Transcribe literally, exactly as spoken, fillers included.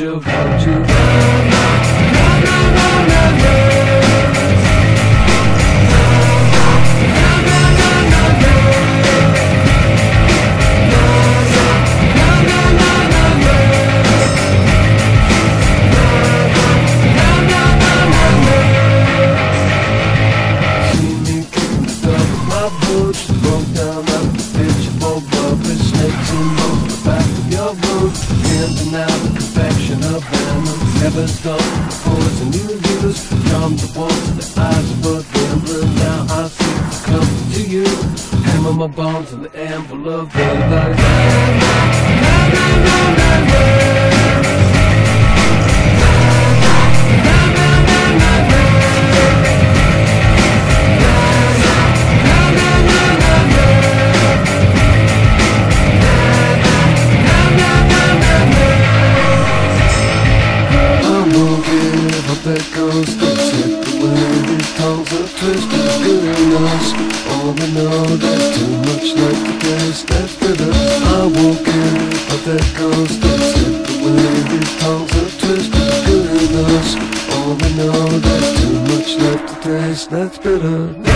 you how to love. No, no, no, no, no. Heaven's gone, poison new views from the walls and the eyes of a gambler. Now I see it comes to you. Hammer my bones in the anvil of the light. No, no, no, no, no, no. All I know, that's too much like the gas that's bitter. I won't care about that ghost that slipped away. These tongues are twisted, good enough. All I know, that's too much like the taste that's bitter.